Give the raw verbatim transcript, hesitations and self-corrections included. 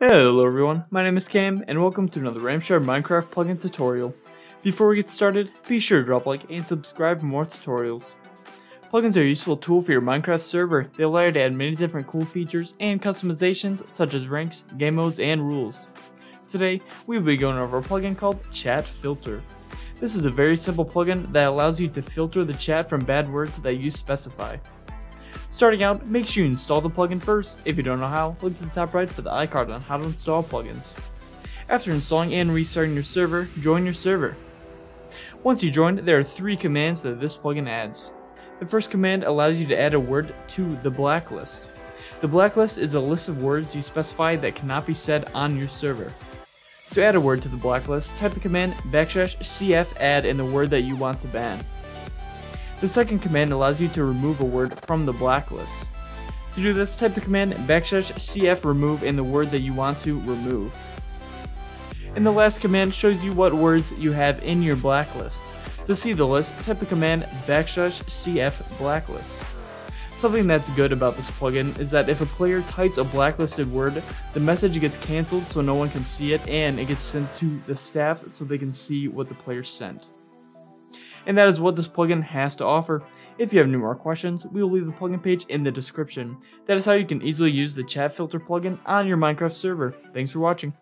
Hello everyone, my name is Cam and welcome to another Ramshare Minecraft plugin tutorial. Before we get started, be sure to drop a like and subscribe for more tutorials. Plugins are a useful tool for your Minecraft server. They allow you to add many different cool features and customizations such as ranks, game modes, and rules. Today, we will be going over a plugin called Chat Filter. This is a very simple plugin that allows you to filter the chat from bad words that you specify. Starting out, make sure you install the plugin first. If you don't know how, look to the top right for the icon on how to install plugins. After installing and restarting your server, join your server. Once you join, there are three commands that this plugin adds. The first command allows you to add a word to the blacklist. The blacklist is a list of words you specify that cannot be said on your server. To add a word to the blacklist, type the command backslash cf add in the word that you want to ban. The second command allows you to remove a word from the blacklist. To do this, type the command backslash cf remove in the word that you want to remove. And the last command shows you what words you have in your blacklist. To see the list, type the command backslash cf blacklist. Something that's good about this plugin is that if a player types a blacklisted word, the message gets cancelled so no one can see it, and it gets sent to the staff so they can see what the player sent. And that is what this plugin has to offer. If you have any more questions, we will leave the plugin page in the description. That is how you can easily use the Chat Filter plugin on your Minecraft server. Thanks for watching.